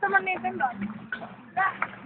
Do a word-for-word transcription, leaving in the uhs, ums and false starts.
Someone made them done.